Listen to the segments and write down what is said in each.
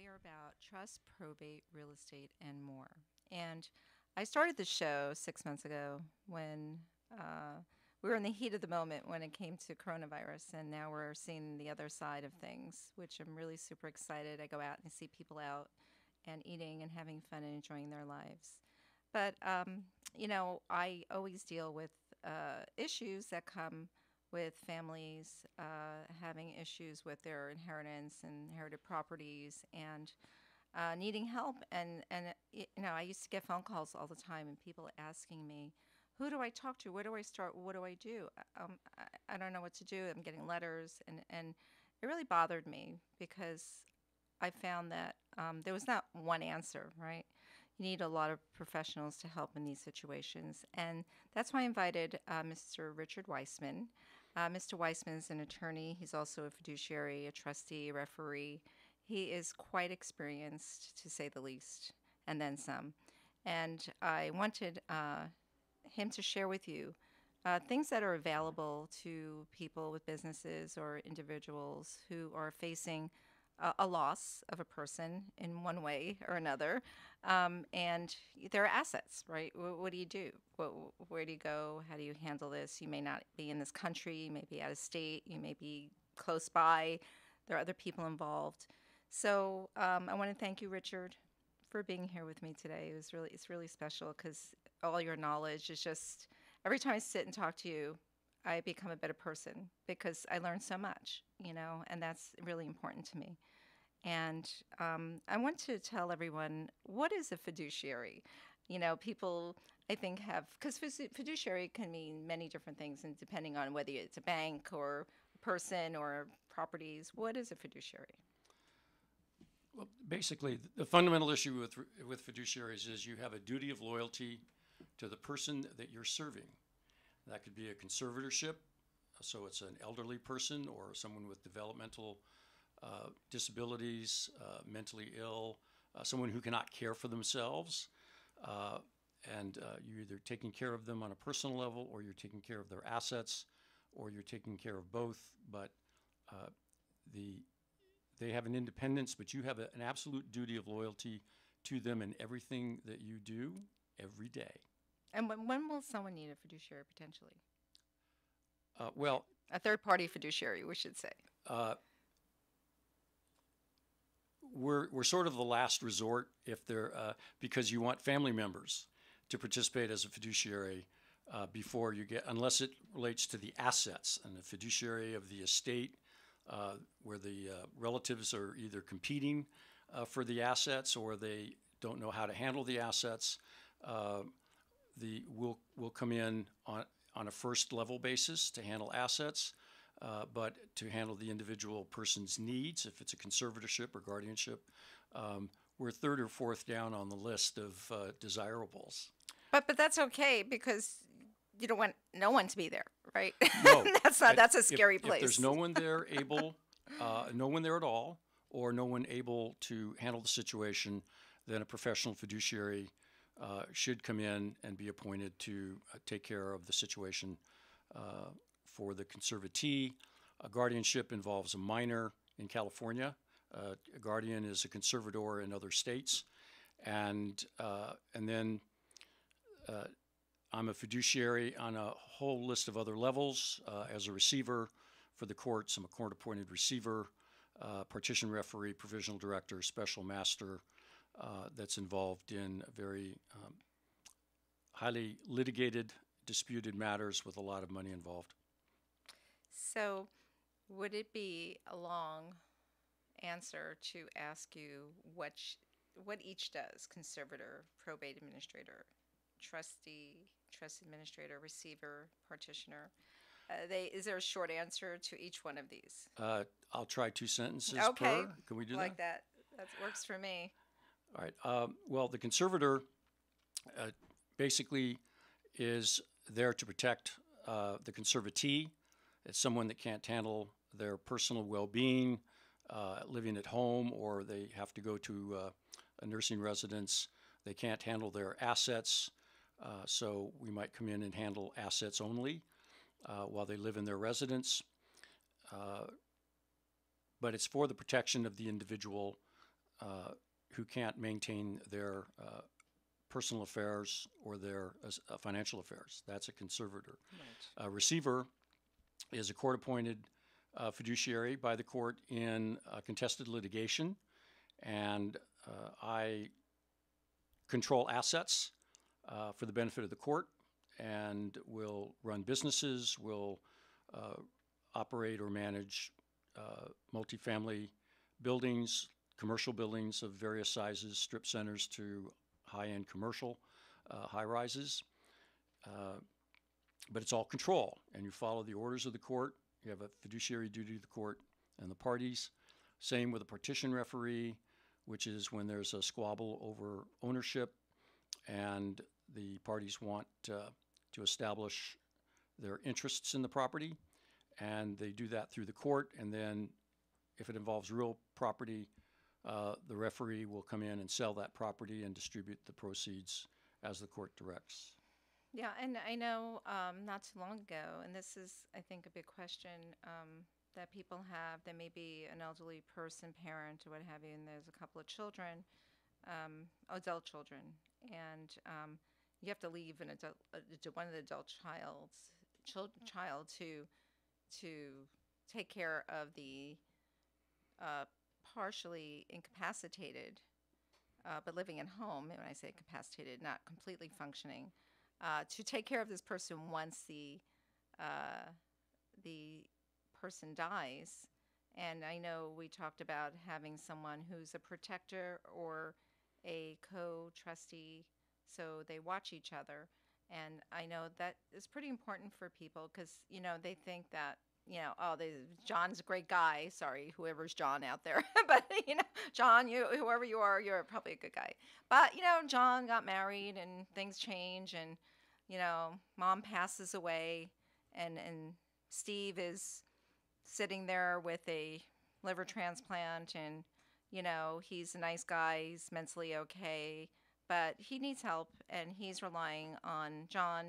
we are about trust, probate, real estate, and more. And I started the show 6 months ago when we were in the heat of the moment when it came to coronavirus, and now we're seeing the other side of things, which I'm really super excited. I go out and see people out and eating and having fun and enjoying their lives. But, you know, I always deal with issues that come with families having issues with their inheritance and inherited properties and needing help. And, you know, I used to get phone calls all the time and people asking me, who do I talk to? Where do I start? What do I do? I don't know what to do. I'm getting letters. And it really bothered me because I found that there was not one answer, right? You need a lot of professionals to help in these situations. And that's why I invited Mr. Richard Weissman. Mr. Weissman is an attorney. He's also a fiduciary, a trustee, a referee. He is quite experienced, to say the least, and then some. And I wanted him to share with you things that are available to people with businesses or individuals who are facing a loss of a person in one way or another, and their assets, right? What do you do? Where do you go? How do you handle this? You may not be in this country. You may be out of state. You may be close by. There are other people involved. So I want to thank you, Richard, for being here with me today. It's really special because all your knowledge is just, every time I sit and talk to you, I become a better person because I learn so much, you know, and that's really important to me. And I want to tell everyone, what is a fiduciary? You know, people, I think, have, because fiduciary can mean many different things, and depending on whether it's a bank or a person or properties, what is a fiduciary? Well, basically, the fundamental issue with fiduciaries is you have a duty of loyalty to the person that you're serving. That could be a conservatorship, so it's an elderly person or someone with developmental disabilities, mentally ill, someone who cannot care for themselves, and you're either taking care of them on a personal level or you're taking care of their assets or you're taking care of both, but they have an independence, but you have an absolute duty of loyalty to them in everything that you do every day. And when will someone need a fiduciary, potentially? Well, a third-party fiduciary, we should say. We're sort of the last resort if they're because you want family members to participate as a fiduciary before you get, unless it relates to the assets and the fiduciary of the estate, where the relatives are either competing for the assets or they don't know how to handle the assets. We'll come in on a first level basis to handle assets, but to handle the individual person's needs, if it's a conservatorship or guardianship, we're third or fourth down on the list of desirables. But that's okay because you don't want no one to be there, right? No, that's a scary place. If there's no one there able, no one there at all, or no one able to handle the situation, then a professional fiduciary should come in and be appointed to take care of the situation for the conservatee. A guardianship involves a minor in California. A guardian is a conservator in other states. And then I'm a fiduciary on a whole list of other levels as a receiver for the courts. I'm a court-appointed receiver, partition referee, provisional director, special master, that's involved in very highly litigated, disputed matters with a lot of money involved. So would it be a long answer to ask you what each does, conservator, probate administrator, trustee, trust administrator, receiver, partitioner? Is there a short answer to each one of these? I'll try two sentences per. Can we do like that? That works for me. All right. Well, the conservator basically is there to protect the conservatee. It's someone that can't handle their personal well-being, living at home, or they have to go to a nursing residence. They can't handle their assets, so we might come in and handle assets only while they live in their residence. But it's for the protection of the individual who can't maintain their personal affairs or their financial affairs. That's a conservator. Right. A receiver is a court-appointed fiduciary by the court in contested litigation, and I control assets for the benefit of the court, and will run businesses, will operate or manage multifamily buildings, commercial buildings of various sizes, strip centers to high-end commercial high-rises. But it's all control, and you follow the orders of the court. You have a fiduciary duty to the court and the parties. Same with a partition referee, which is when there's a squabble over ownership and the parties want to establish their interests in the property, and they do that through the court. And then if it involves real property, the referee will come in and sell that property and distribute the proceeds as the court directs. Yeah, and I know not too long ago, and this is, I think, a big question that people have. There may be an elderly person, parent, or what have you, and there's a couple of children, adult children, and you have to leave an adult, one of the adult child to take care of the partially incapacitated, but living at home. And when I say incapacitated, not completely functioning. To take care of this person once the person dies. And I know we talked about having someone who's a protector or a co-trustee, so they watch each other. And I know that is pretty important for people because, you know, they think that, you know, oh, John's a great guy. Sorry, whoever's John out there. But, you know, John, whoever you are, you're probably a good guy. But, you know, John got married and things change and, you know, mom passes away and Steve is sitting there with a liver transplant and, you know, he's a nice guy. He's mentally okay. But he needs help, and he's relying on John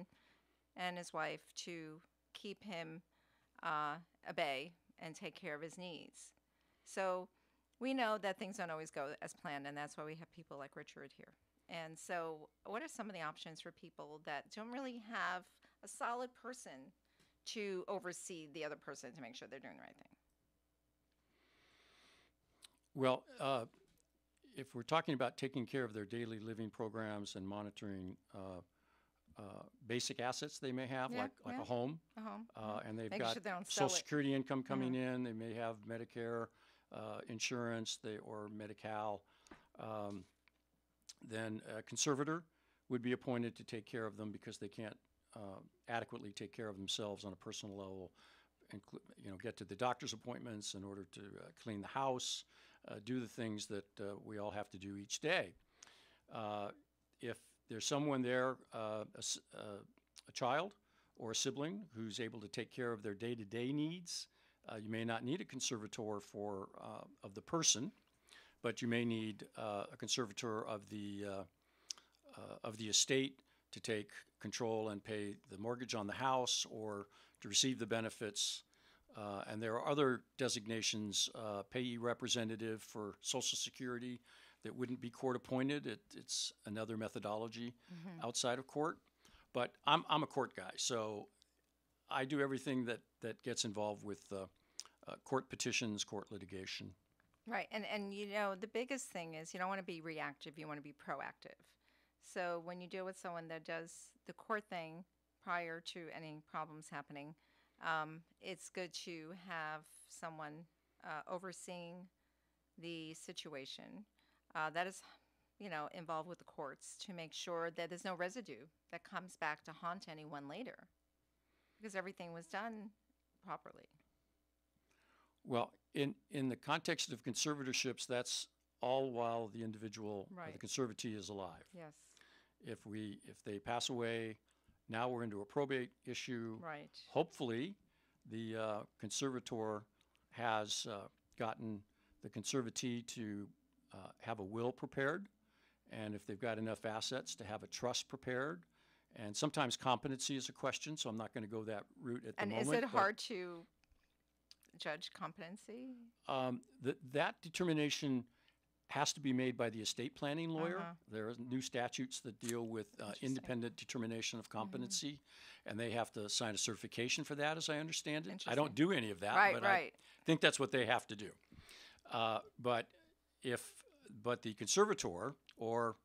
and his wife to keep him obey and take care of his needs. So we know that things don't always go as planned, and that's why we have people like Richard here. And so what are some of the options for people that don't really have a solid person to oversee the other person to make sure they're doing the right thing? Well, if we're talking about taking care of their daily living programs and monitoring basic assets they may have, yeah, like yeah. a home. And they've got Social Security income coming in. They may have Medicare insurance or Medi-Cal. Then a conservator would be appointed to take care of them because they can't adequately take care of themselves on a personal level, and you know, get to the doctor's appointments in order to clean the house, do the things that we all have to do each day. If there's someone there, a child or a sibling, who's able to take care of their day-to-day needs. You may not need a conservator for of the person, but you may need a conservator of the estate to take control and pay the mortgage on the house or to receive the benefits. And there are other designations, payee representative for Social Security, that wouldn't be court-appointed. It's another methodology outside of court. But I'm a court guy, so I do everything that gets involved with court petitions, court litigation. Right, and you know, the biggest thing is you don't want to be reactive, you want to be proactive. So when you deal with someone that does the court thing prior to any problems happening, it's good to have someone overseeing the situation. That is, you know, involved with the courts to make sure that there's no residue that comes back to haunt anyone later, because everything was done properly. Well, in the context of conservatorships, that's all while the individual, or the conservatee, is alive. Yes. If they pass away, now we're into a probate issue. Right. Hopefully, the conservator has gotten the conservatee to have a will prepared, and if they've got enough assets, to have a trust prepared. And sometimes competency is a question, so I'm not going to go that route at the moment. And is it hard to judge competency? That determination has to be made by the estate planning lawyer. There are new statutes that deal with independent determination of competency, and they have to sign a certification for that, as I understand it. I don't do any of that, but I think that's what they have to do. But the conservator or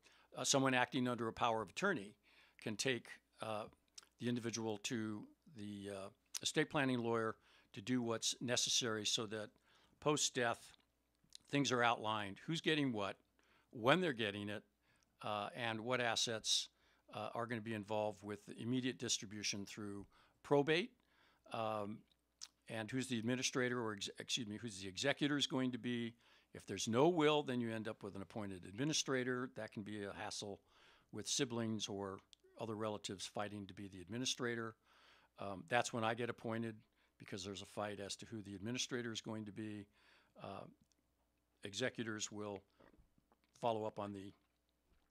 someone acting under a power of attorney can take the individual to the estate planning lawyer to do what's necessary so that post-death things are outlined, who's getting what, when they're getting it, and what assets are going to be involved with the immediate distribution through probate, and who's the administrator or, who's the executor is going to be. If there's no will, then you end up with an appointed administrator. That can be a hassle with siblings or other relatives fighting to be the administrator. That's when I get appointed because there's a fight as to who the administrator is going to be. Executors will follow up on the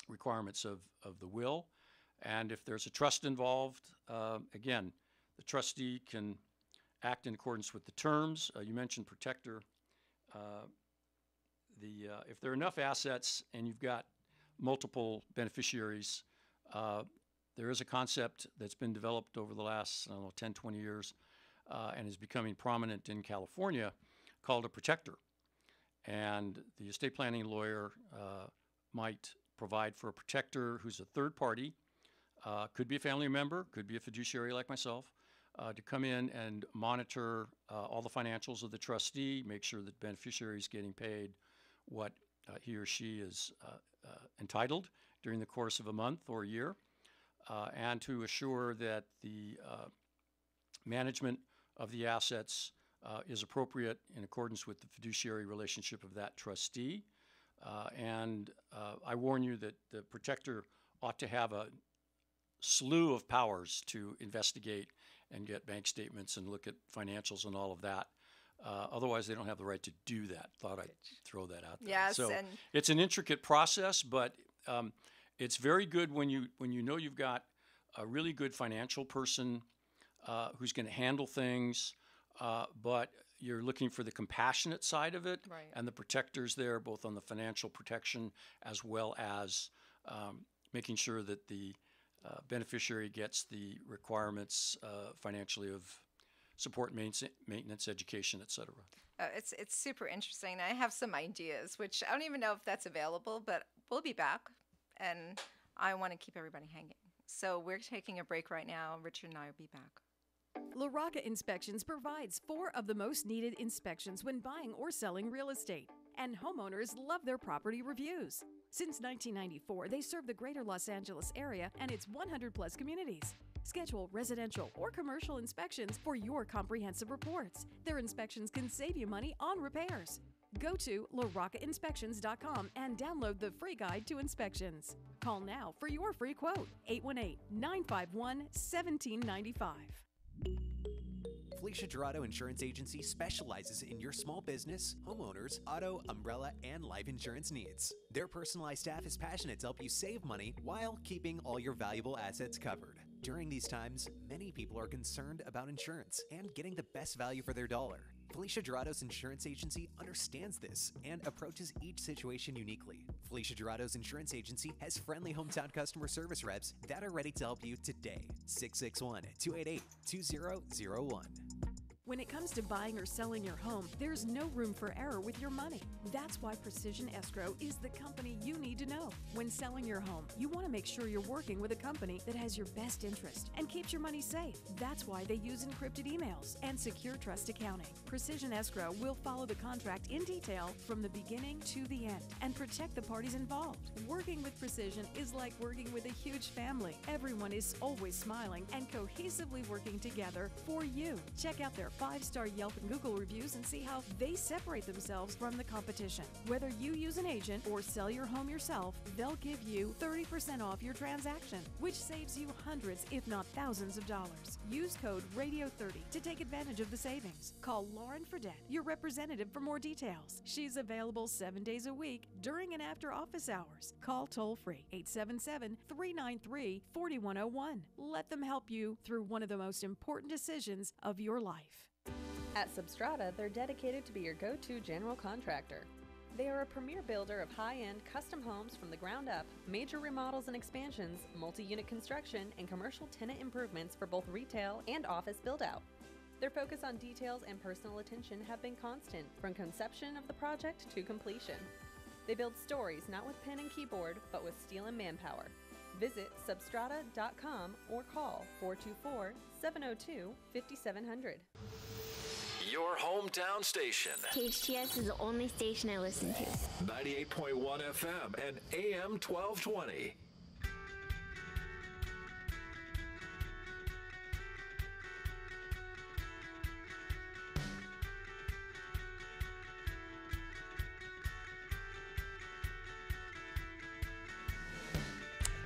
requirements of the will. And if there's a trust involved, again, the trustee can act in accordance with the terms. You mentioned protector. If there are enough assets and you've got multiple beneficiaries, there is a concept that's been developed over the last, 10, 20 years and is becoming prominent in California called a protector. And the estate planning lawyer might provide for a protector who's a third party, could be a family member, could be a fiduciary like myself, to come in and monitor all the financials of the trustee, make sure that beneficiary is getting paid what he or she is entitled during the course of a month or a year, and to assure that the management of the assets is appropriate in accordance with the fiduciary relationship of that trustee. I warn you that the protector ought to have a slew of powers to investigate and get bank statements and look at financials and all of that. Otherwise, they don't have the right to do that. Thought I'd throw that out there. Yes, so and it's an intricate process, but it's very good when you know you've got a really good financial person who's going to handle things. But you're looking for the compassionate side of it, right, and the protectors there, both on the financial protection as well as making sure that the beneficiary gets the requirements financially of support, maintenance, education, et cetera. It's super interesting. I have some ideas, which I don't even know if that's available, but we'll be back, and I want to keep everybody hanging. So we're taking a break right now. Richard and I will be back. LaRocca Inspections provides 4 of the most needed inspections when buying or selling real estate, and homeowners love their property reviews. Since 1994, they serve the greater Los Angeles area and its 100-plus communities. Schedule residential or commercial inspections for your comprehensive reports. Their inspections can save you money on repairs. Go to LaRoccaInspections.com and download the free guide to inspections. Call now for your free quote, 818-951-1795. Felicia Dorado Insurance Agency specializes in your small business, homeowners, auto, umbrella, and life insurance needs. Their personalized staff is passionate to help you save money while keeping all your valuable assets covered. During these times, many people are concerned about insurance and getting the best value for their dollar. Felicia Dorado's Insurance Agency understands this and approaches each situation uniquely. Felicia Dorado's Insurance Agency has friendly hometown customer service reps that are ready to help you today. 661-288-2001. When it comes to buying or selling your home, there's no room for error with your money. That's why Precision Escrow is the company you need to know. When selling your home, you want to make sure you're working with a company that has your best interest and keeps your money safe. That's why they use encrypted emails and secure trust accounting. Precision Escrow will follow the contract in detail from the beginning to the end and protect the parties involved. Working with Precision is like working with a huge family. Everyone is always smiling and cohesively working together for you. Check out their 5-star Yelp and Google reviews and see how they separate themselves from the competition. Whether you use an agent or sell your home yourself, they'll give you 30% off your transaction, which saves you hundreds, if not thousands of dollars. Use code RADIO30 to take advantage of the savings. Call Lauren Fredette, your representative, for more details. She's available 7 days a week during and after office hours. Call toll-free 877-393-4101. Let them help you through one of the most important decisions of your life. At Substrata, they're dedicated to be your go-to general contractor. They are a premier builder of high-end custom homes from the ground up, major remodels and expansions, multi-unit construction, and commercial tenant improvements for both retail and office build-out. Their focus on details and personal attention have been constant, from conception of the project to completion. They build stories not with pen and keyboard, but with steel and manpower. Visit Substrata.com or call 424-702-5700. Your hometown station. KHTS is the only station I listen to. 98.1 FM and AM 1220.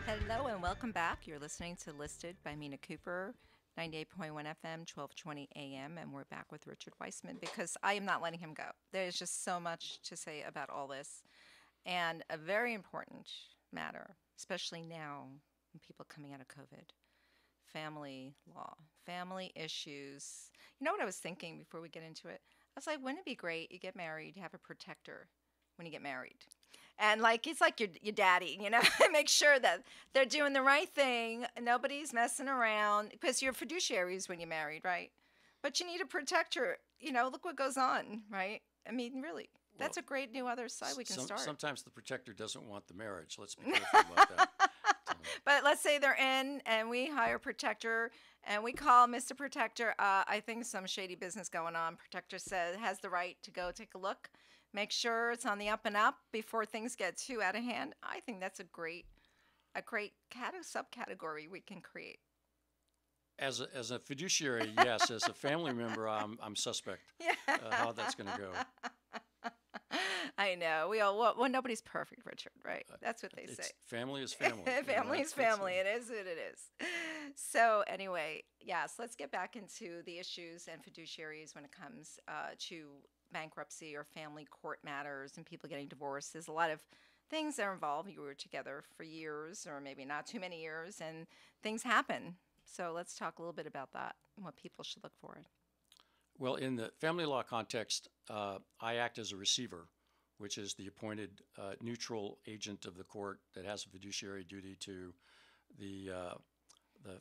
Hello and welcome back. You're listening to Listed by Mina Cooper, 98.1 FM, 1220 AM, and we're back with Richard Weissman because I am not letting him go. There's just so much to say about all this, and a very important matter, especially now when people coming out of COVID, family law, family issues. You know what I was thinking before we get into it? I was like, wouldn't it be great, you get married, you have a protector when you get married? And like, it's like your daddy, you know, make sure that they're doing the right thing. Nobody's messing around, because you're fiduciaries when you're married, right? But you need a protector. You know, look what goes on, right? I mean, really, that's a great new other side we can start. Sometimes the protector doesn't want the marriage. Let's be careful about that. But let's say they're in and we hire a protector and we call Mr. Protector. I think some shady business going on. Protector says has the right to go take a look. Make sure it's on the up and up before things get too out of hand. I think that's a great subcategory we can create. As a fiduciary, yes. As a family member, I'm suspect how that's going to go. I know. We all nobody's perfect, Richard, right? That's what they say. Family is family. Family is family. It is what it is. So anyway, yes, let's get back into the issues and fiduciaries when it comes to bankruptcy or family court matters and people getting divorced. There's a lot of things that are involved. You were together for years or maybe not too many years, and things happen. So let's talk a little bit about that and what people should look for. Well, in the family law context, I act as a receiver, which is the appointed neutral agent of the court that has a fiduciary duty to the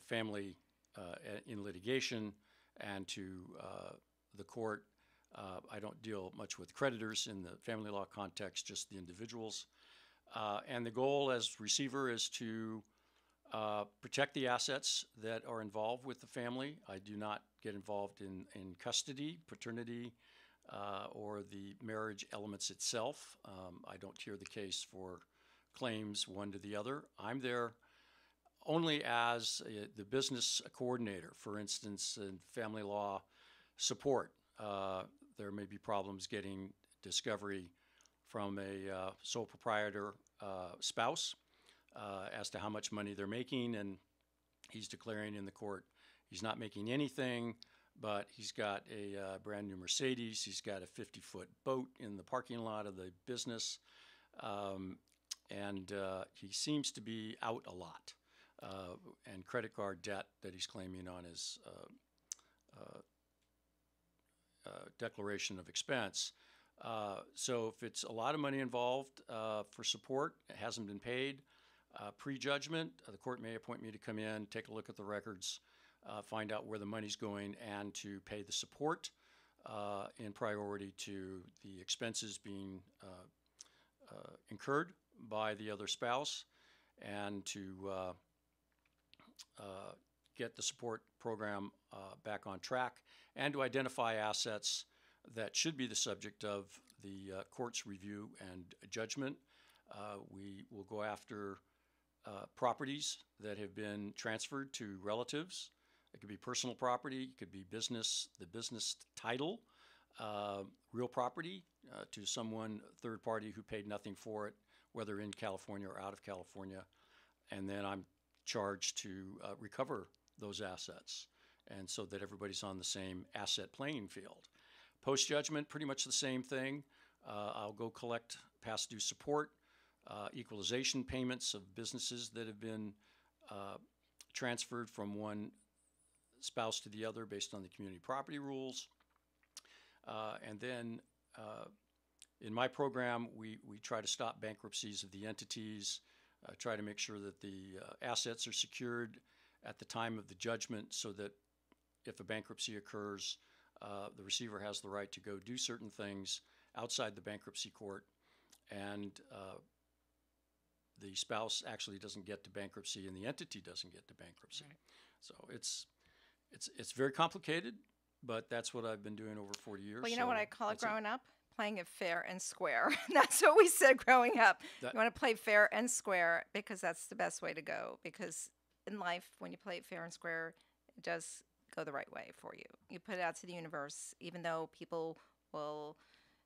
family in litigation and to the court. I don't deal much with creditors in the family law context, just the individuals. And the goal as receiver is to protect the assets that are involved with the family. I do not get involved in custody, paternity, or the marriage elements itself. I don't hear the case for claims one to the other. I'm there only as the business coordinator, for instance, in family law support. There may be problems getting discovery from a sole proprietor spouse as to how much money they're making, and he's declaring in the court he's not making anything, but he's got a brand new Mercedes, he's got a 50-foot boat in the parking lot of the business, and he seems to be out a lot, and credit card debt that he's claiming on his declaration of expense. So if it's a lot of money involved for support, it hasn't been paid, pre-judgment, the court may appoint me to come in, take a look at the records, find out where the money's going, and to pay the support in priority to the expenses being incurred by the other spouse, and to get the support program back on track, and to identify assets that should be the subject of the court's review and judgment. We will go after properties that have been transferred to relatives. It could be personal property, it could be business, the business title, real property to someone, third party who paid nothing for it, whether in California or out of California. And then I'm charged to recover those assets, and so that everybody's on the same asset playing field. Post-judgment, pretty much the same thing. I'll go collect past due support, equalization payments of businesses that have been transferred from one spouse to the other based on the community property rules, and then in my program, we try to stop bankruptcies of the entities, try to make sure that the assets are secured at the time of the judgment so that if a bankruptcy occurs, the receiver has the right to go do certain things outside the bankruptcy court, and the spouse actually doesn't get to bankruptcy and the entity doesn't get to bankruptcy. Right. So it's very complicated, but that's what I've been doing over 40 years. Well, you know what I call it growing up? Playing it fair and square. That's what we said growing up. You want to play fair and square because that's the best way to go, because in life, when you play it fair and square, it does go the right way for you. You put it out to the universe, even though people will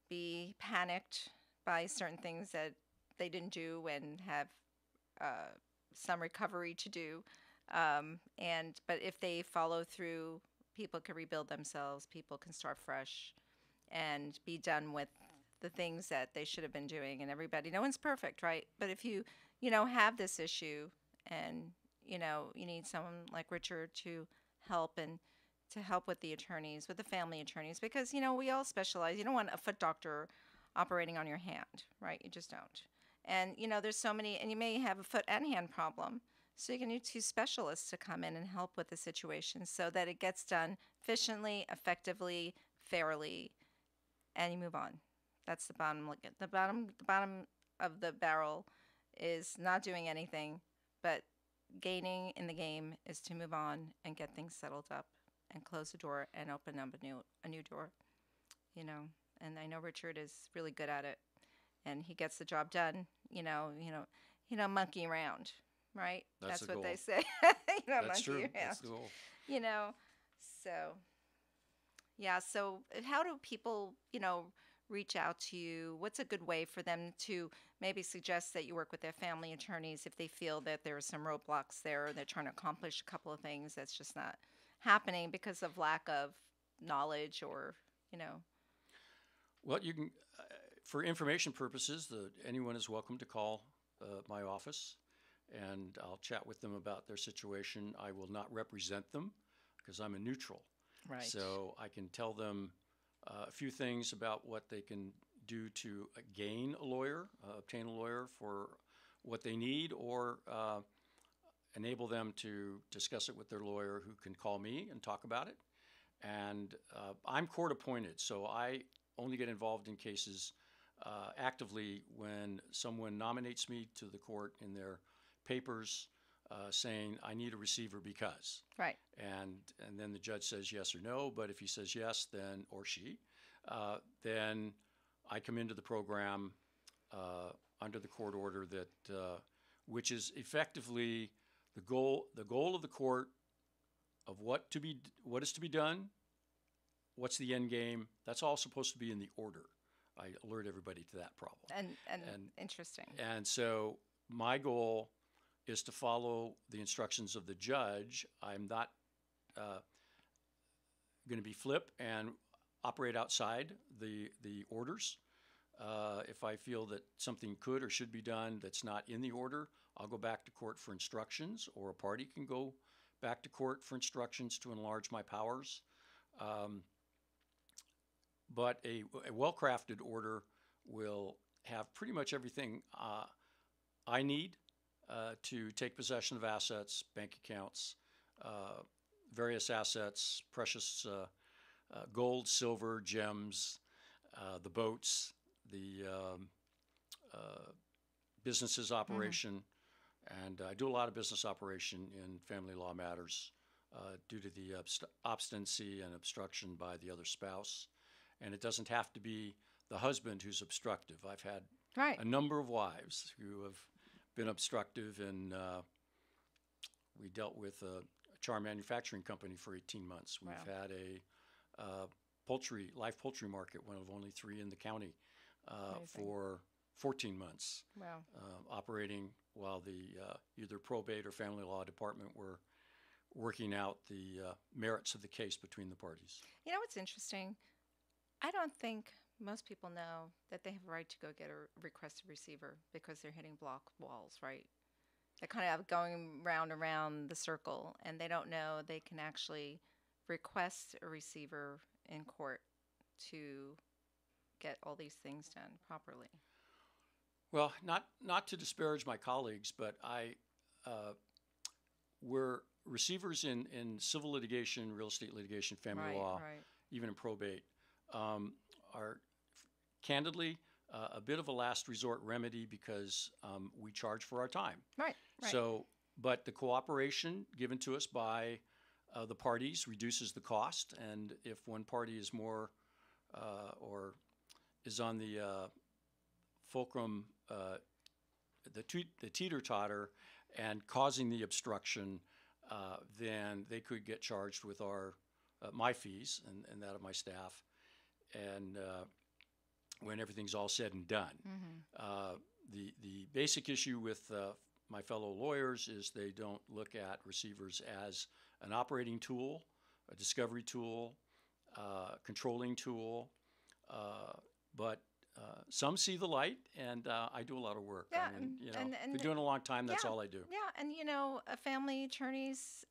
be panicked by certain things that they didn't do and have some recovery to do. But if they follow through, people can rebuild themselves, people can start fresh and be done with the things that they should have been doing. And everybody, no one's perfect, right? But if you have this issue and, you need someone like Richard to help, and to help with the attorneys, with the family attorneys, because, we all specialize. You don't want a foot doctor operating on your hand, right? You just don't. And, there's so many, and you may have a foot and hand problem. So you can need two specialists to come in and help with the situation so that it gets done efficiently, effectively, fairly, and you move on. That's the bottom. The bottom of the barrel is not doing anything, but gaining in the game is to move on and get things settled up and close the door and open up a new door, And I know Richard is really good at it, and he gets the job done. He don't monkey around, right? That's what they say. That's true. That's the goal. So yeah. So how do people, reach out to you? What's a good way for them to maybe suggest that you work with their family attorneys if they feel that there are some roadblocks there, or they're trying to accomplish a couple of things that's just not happening because of lack of knowledge or, Well, you can, for information purposes, anyone is welcome to call my office, and I'll chat with them about their situation. I will not represent them because I'm a neutral. Right. So I can tell them a few things about what they can do to gain a lawyer, obtain a lawyer for what they need, or enable them to discuss it with their lawyer, who can call me and talk about it. And I'm court appointed, so I only get involved in cases actively when someone nominates me to the court in their papers saying, I need a receiver because. Right. And then the judge says yes or no, but if he says yes, then, or she, then I come into the program under the court order that, which is effectively the goal of the court of what is to be done. What's the end game? That's all supposed to be in the order. I alert everybody to that problem. And interesting. And so my goal is to follow the instructions of the judge. I'm not going to be flip and operate outside the orders. If I feel that something could or should be done that's not in the order, I'll go back to court for instructions, or a party can go back to court for instructions to enlarge my powers. But a well-crafted order will have pretty much everything I need to take possession of assets, bank accounts, various assets, precious gold, silver, gems, the boats, the businesses operation. Mm-hmm. And I do a lot of business operation in family law matters due to the obstinacy and obstruction by the other spouse. And it doesn't have to be the husband who's obstructive. I've had a number of wives who have been obstructive, and we dealt with a char manufacturing company for 18 months. We've had a live poultry market, one of only three in the county, for 14 months. Wow. Operating while the either probate or family law department were working out the merits of the case between the parties. You know what's interesting? I don't think most people know that they have a right to go get a requested receiver because they're hitting block walls, right? They're kind of going round and round the circle, and they don't know they can actually request a receiver in court to get all these things done properly? Well, not to disparage my colleagues, but we're receivers in civil litigation, real estate litigation, family law, even in probate, are candidly a bit of a last resort remedy because we charge for our time. Right. So, but the cooperation given to us by the parties reduces the cost, and if one party is more or is on the fulcrum, the teeter-totter, and causing the obstruction, then they could get charged with our my fees and that of my staff, and when everything's all said and done. The basic issue with my fellow lawyers is they don't look at receivers as an operating tool, a discovery tool, controlling tool, but some see the light, and I do a lot of work. Yeah, I mean, you know, and been doing a long time. That's all I do. Yeah, and you know, family attorneys,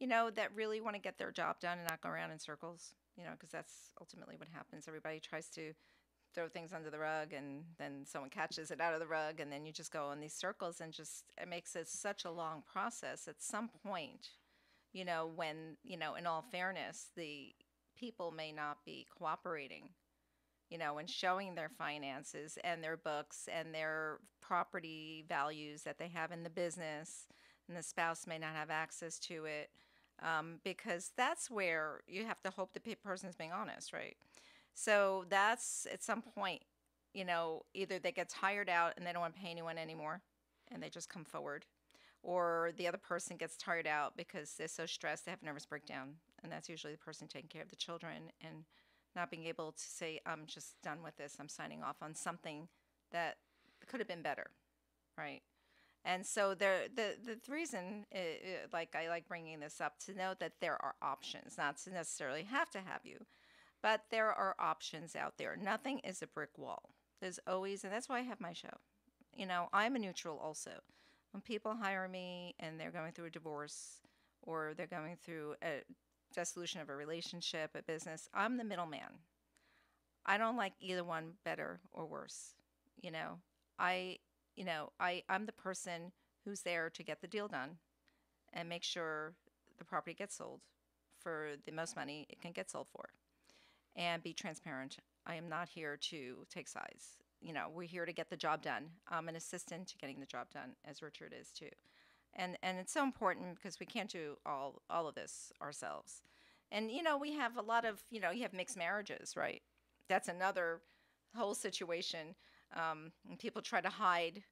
you know, that really want to get their job done and not go around in circles. You know, because that's ultimately what happens. Everybody tries to throw things under the rug, and then someone catches it out of the rug, and then you just go in these circles, and just it makes it such a long process. At some point, you know, when you know, in all fairness, the people may not be cooperating, you know, and showing their finances and their books and their property values that they have in the business, and the spouse may not have access to it, because that's where you have to hope the person's being honest, right? So that's at some point, you know, either they get tired out and they don't want to pay anyone anymore and they just come forward, or the other person gets tired out because they're so stressed they have a nervous breakdown, and that's usually the person taking care of the children and not being able to say, I'm just done with this, I'm signing off on something that could have been better, right? And so there, the reason, like I like bringing this up, to note that there are options, not to necessarily have to have you, but there are options out there. Nothing is a brick wall. There's always, and that's why I have my show. You know, I'm a neutral also. When people hire me and they're going through a divorce or they're going through a dissolution of a relationship, a business, I'm the middleman. I don't like either one better or worse. You know, I'm the person who's there to get the deal done and make sure the property gets sold for the most money it can get sold for, and be transparent. I am not here to take sides. You know, we're here to get the job done. I'm an assistant to getting the job done, as Richard is too. And it's so important because we can't do all of this ourselves. And, you know, we have a lot of, you know, you have mixed marriages, right? That's another whole situation. And people try to hide,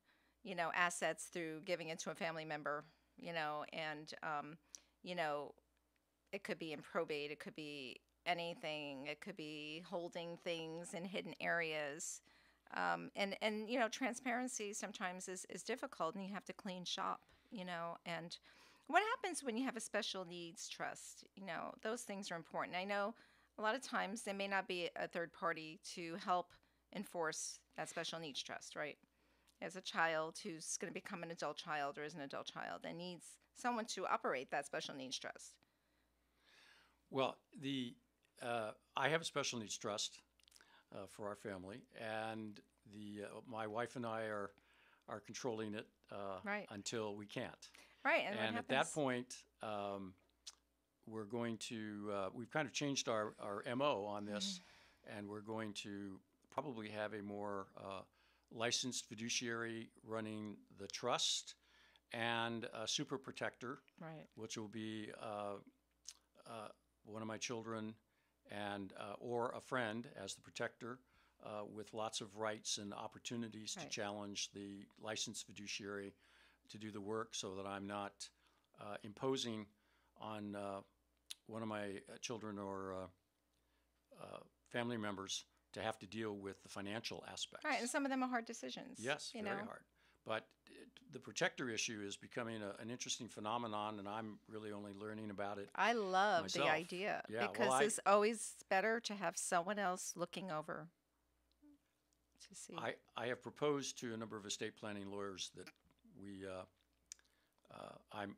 you know, assets through giving it to a family member, you know, and, you know, it could be in probate. It could be anything. It could be holding things in hidden areas. And you know, transparency sometimes is difficult, and you have to clean shop. You know, and what happens when you have a special needs trust? You know, those things are important. I know a lot of times there may not be a third party to help enforce that special needs trust, right? As a child who's going to become an adult child or is an adult child and needs someone to operate that special needs trust. Well, I have a special needs trust for our family, and my wife and I are controlling it until we can't. Right, and at that point, we're going to, we've kind of changed our MO on this, and we're going to probably have a more licensed fiduciary running the trust and a super protector, which will be one of my children and or a friend as the protector, with lots of rights and opportunities to challenge the licensed fiduciary to do the work, so that I'm not imposing on one of my children or family members to have to deal with the financial aspects. Right, and some of them are hard decisions. Yes, very hard. But the protector issue is becoming an interesting phenomenon, and I'm really only learning about it. I love myself. The idea, because it's always better to have someone else looking over. I have proposed to a number of estate planning lawyers that we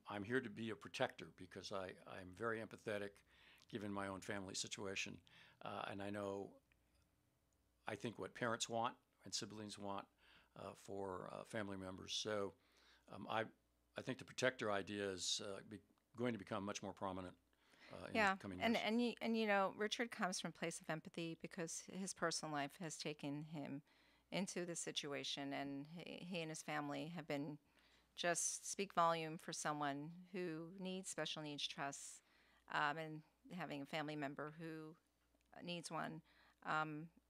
I'm here to be a protector, because I'm very empathetic given my own family situation, and I know I think, what parents want and siblings want for family members. So I think the protector idea is going to become much more prominent in the coming years. And you know, Richard comes from a place of empathy because his personal life has taken him into this situation, and he and his family have been just speak volume for someone who needs special needs trusts, and having a family member who needs one.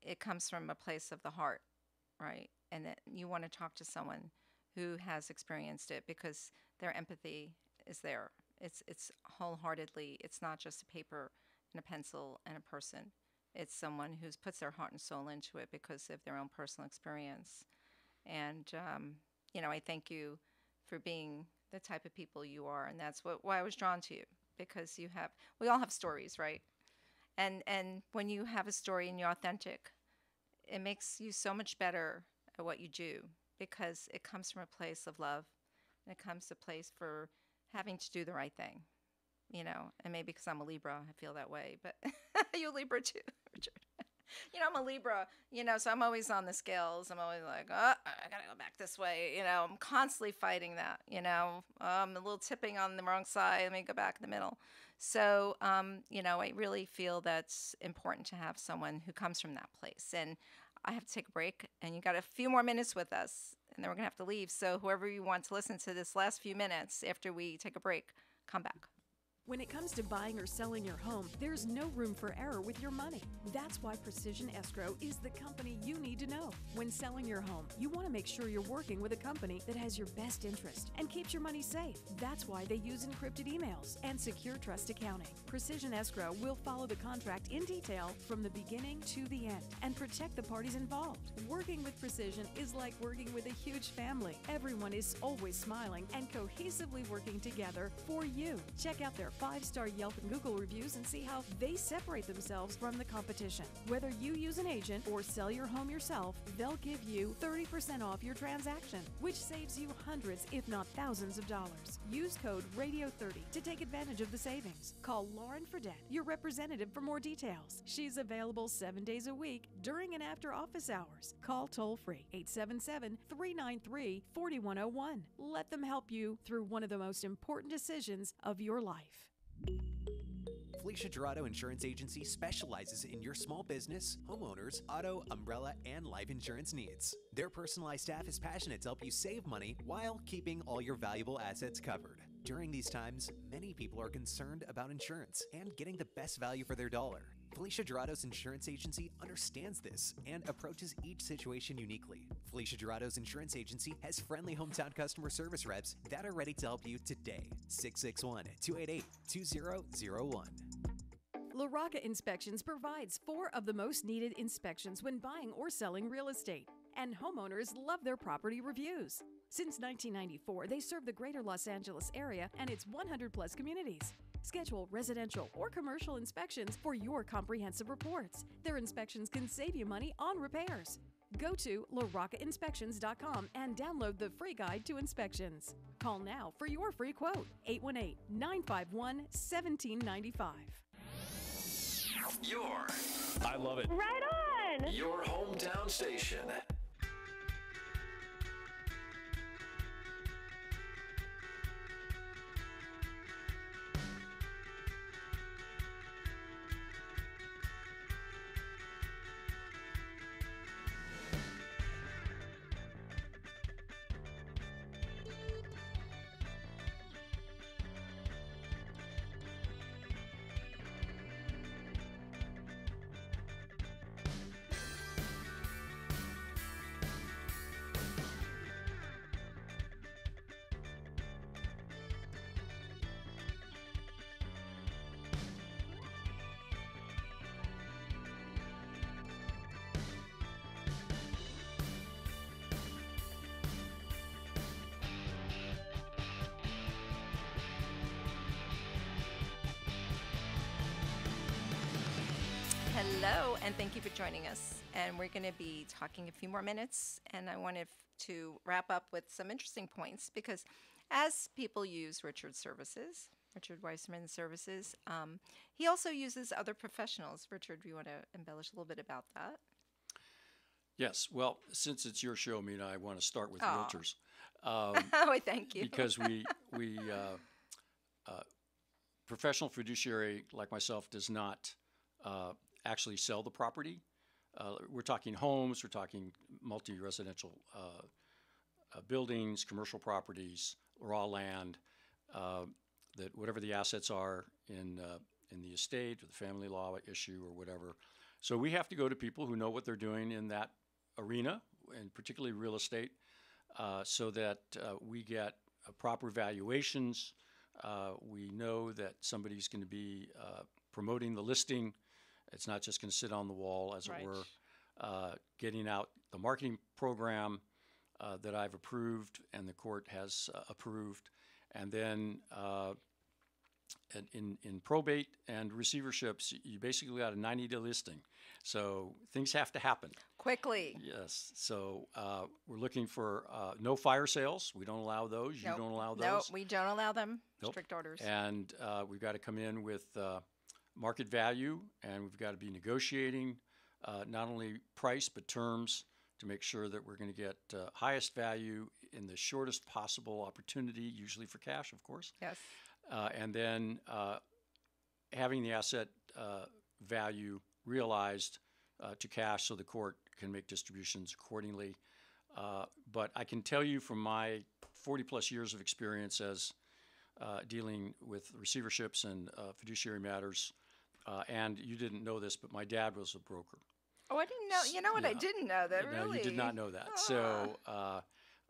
It comes from a place of the heart, right? And that you want to talk to someone who has experienced it because their empathy is there. It's wholeheartedly. It's not just a paper and a pencil and a person. It's someone who's puts their heart and soul into it because of their own personal experience. And you know, I thank you for being the type of people you are, and that's why I was drawn to you, because you have. We all have stories, right? And when you have a story and you're authentic, it makes you so much better at what you do, because it comes from a place of love, and it comes to a place for having to do the right thing, you know. And maybe because I'm a Libra, I feel that way. But you're a Libra too, Richard. You know, I'm a Libra, you know, so I'm always on the scales. I'm always like, oh, I got to go back this way. You know, I'm constantly fighting that, you know. I'm a little tipping on the wrong side. Let me go back in the middle. So, you know, I really feel that's important to have someone who comes from that place. And I have to take a break, and you got a few more minutes with us, and then we're going to have to leave. So whoever you want to listen to this last few minutes after we take a break, come back. When it comes to buying or selling your home, there's no room for error with your money. That's why Precision Escrow is the company you need to know. When selling your home, you want to make sure you're working with a company that has your best interest and keeps your money safe. That's why they use encrypted emails and secure trust accounting. Precision Escrow will follow the contract in detail from the beginning to the end and protect the parties involved. Working with Precision is like working with a huge family. Everyone is always smiling and cohesively working together for you. Check out their 5-star Yelp and Google reviews and see how they separate themselves from the competition. Whether you use an agent or sell your home yourself, they'll give you 30% off your transaction, which saves you hundreds, if not thousands of dollars. Use code RADIO30 to take advantage of the savings. Call Lauren Fredette, your representative, for more details. She's available 7 days a week during and after office hours. Call toll-free 877-393-4101. Let them help you through one of the most important decisions of your life. Felicia Dorado Insurance Agency specializes in your small business, homeowners, auto, umbrella, and life insurance needs. Their personalized staff is passionate to help you save money while keeping all your valuable assets covered. During these times, many people are concerned about insurance and getting the best value for their dollar. Felicia Dorado's Insurance Agency understands this and approaches each situation uniquely. Felicia Dorado's Insurance Agency has friendly hometown customer service reps that are ready to help you today. 661-288-2001. LaRocca Inspections provides 4 of the most needed inspections when buying or selling real estate, and homeowners love their property reviews. Since 1994, they serve the greater Los Angeles area and its 100-plus communities. Schedule residential or commercial inspections for your comprehensive reports. Their inspections can save you money on repairs. Go to LaRoccaInspections.com and download the free guide to inspections. Call now for your free quote, 818-951-1795. I love it. Right on! Your hometown station. Hello, and thank you for joining us. And we're going to be talking a few more minutes, and I wanted to wrap up with some interesting points, because as people use Richard's services, Richard Weissman's services, he also uses other professionals. Richard, do you want to embellish a little bit about that? Yes. Well, since it's your show, Mina, I want to start with realtors. Oh, thank you. Because we professional fiduciary like myself does not actually sell the property. We're talking homes. We're talking multi-residential buildings, commercial properties, raw land. That whatever the assets are in the estate or the family law issue or whatever. So we have to go to people who know what they're doing in that arena, and particularly real estate, so that we get proper valuations. We know that somebody's going to be promoting the listing. It's not just going to sit on the wall, as it were. Getting out the marketing program that I've approved and the court has approved. And then in probate and receiverships, you basically got a 90-day listing. So things have to happen. Quickly. Yes. So we're looking for no fire sales. We don't allow those. Nope. You don't allow those. No, nope, we don't allow them. Nope. Strict orders. And we've got to come in with market value, and we've got to be negotiating not only price but terms to make sure that we're going to get highest value in the shortest possible opportunity, usually for cash, of course. Yes. And then having the asset value realized to cash so the court can make distributions accordingly. But I can tell you from my 40-plus years of experience as dealing with receiverships and fiduciary matters, and you didn't know this, but my dad was a broker. Oh, I didn't know. You know what? Yeah. I didn't know that, really. No, you did not know that. Aww. So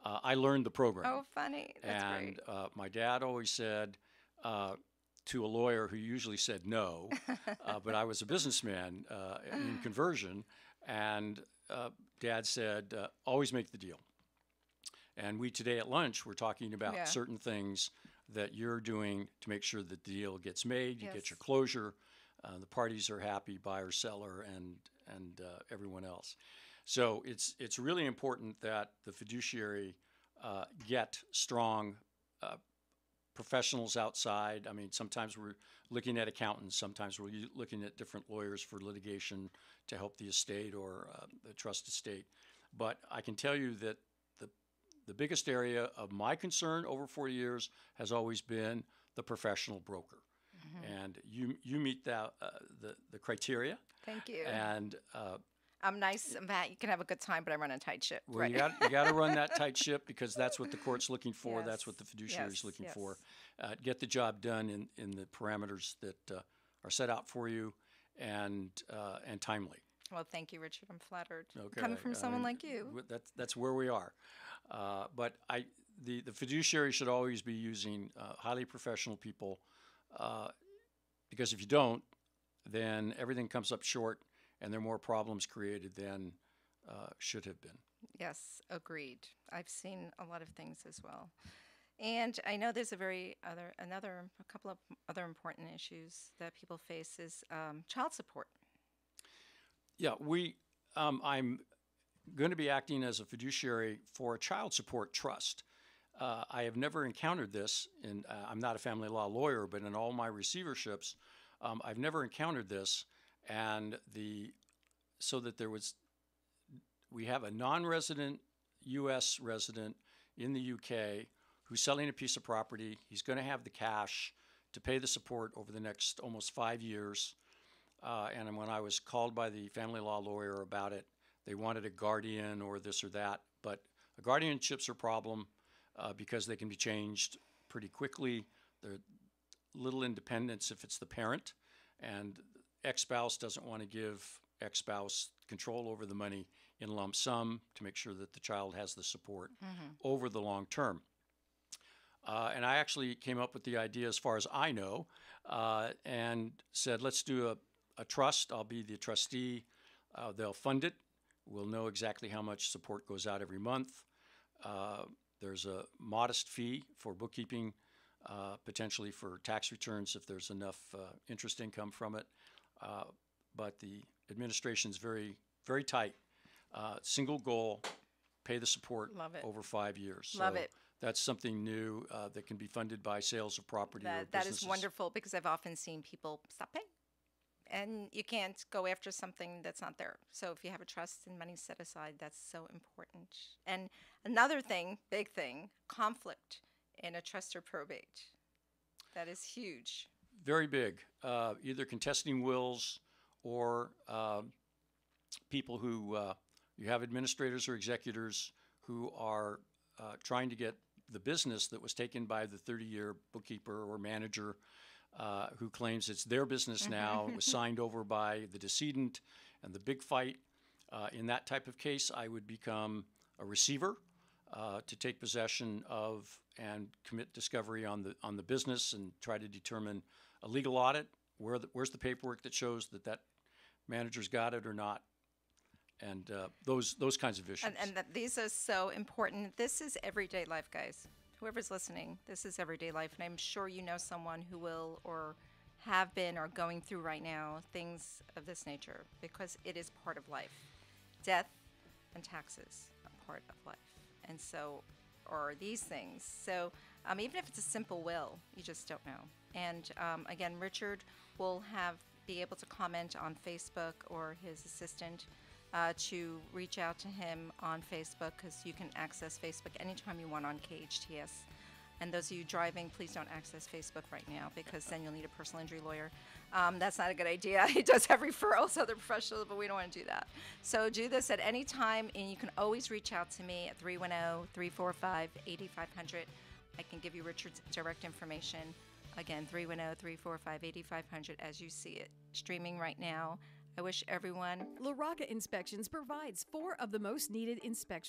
I learned the program. Oh, funny. That's great. My dad always said to a lawyer who usually said no, but I was a businessman in conversion, and Dad said, always make the deal. And we today at lunch were talking about certain things that you're doing to make sure that the deal gets made, you get your closure, the parties are happy, buyer, seller, and everyone else. So it's really important that the fiduciary get strong professionals outside. I mean, sometimes we're looking at accountants. Sometimes we're looking at different lawyers for litigation to help the estate or the trust estate. But I can tell you that the biggest area of my concern over 40 years has always been the professional broker. Mm-hmm. And you meet the criteria. Thank you. And I'm nice, Matt. You can have a good time, but I run a tight ship. Well, right? you got to run that tight ship because that's what the court's looking for. Yes. That's what the fiduciary is looking for. Get the job done in the parameters that are set out for you, and timely. Well, thank you, Richard. I'm flattered. Okay. Coming from someone like you. That's where we are. But the fiduciary should always be using highly professional people. Because if you don't, then everything comes up short, and there are more problems created than should have been. Yes, agreed. I've seen a lot of things as well, and I know there's a couple of other important issues that people face is child support. Yeah, I'm going to be acting as a fiduciary for a child support trust. I have never encountered this, and I'm not a family law lawyer, but in all my receiverships, I've never encountered this. And we have a non-resident U.S. resident in the U.K. who's selling a piece of property. He's going to have the cash to pay the support over the next almost 5 years. And when I was called by the family law lawyer about it, they wanted a guardian or this or that, but a guardianship's a problem. Because they can be changed pretty quickly. There's little independence if it's the parent, and ex-spouse doesn't want to give ex-spouse control over the money in lump sum to make sure that the child has the support over the long term. And I actually came up with the idea, as far as I know, and said, let's do a trust. I'll be the trustee. They'll fund it. We'll know exactly how much support goes out every month. There's a modest fee for bookkeeping, potentially for tax returns if there's enough interest income from it. But the administration's very, very tight. Single goal, pay the support over 5 years. Love it. That's something new that can be funded by sales of property or businesses. That is wonderful because I've often seen people stop paying. and you can't go after something that's not there. So if you have a trust and money set aside, that's so important. And another thing, big thing, conflict in a trust or probate. That is huge. Very big. Either contesting wills or people who you have administrators or executors who are trying to get the business that was taken by the 30-year bookkeeper or manager who claims it's their business now. It was signed over by the decedent, and the big fight. In that type of case, I would become a receiver to take possession of and commit discovery on the business and try to determine a legal audit. Where's the paperwork that shows that that manager's got it or not? And those kinds of issues. And these are so important. This is everyday life, guys. Whoever's listening, this is everyday life, and I'm sure you know someone who will or have been or going through right now things of this nature, because it is part of life. Death and taxes are part of life, and so are these things. So even if it's a simple will, you just don't know. And again, Richard will be able to comment on Facebook, or his assistant to reach out to him on Facebook, because you can access Facebook anytime you want on KHTS. And those of you driving, please don't access Facebook right now, because then you'll need a personal injury lawyer. That's not a good idea. He does have referrals, other professionals, but we don't want to do that. So do this at any time, and you can always reach out to me at 310-345-8500. I can give you Richard's direct information. Again, 310-345-8500, as you see it streaming right now. I wish everyone. LaRocca Inspections provides 4 of the most needed inspections.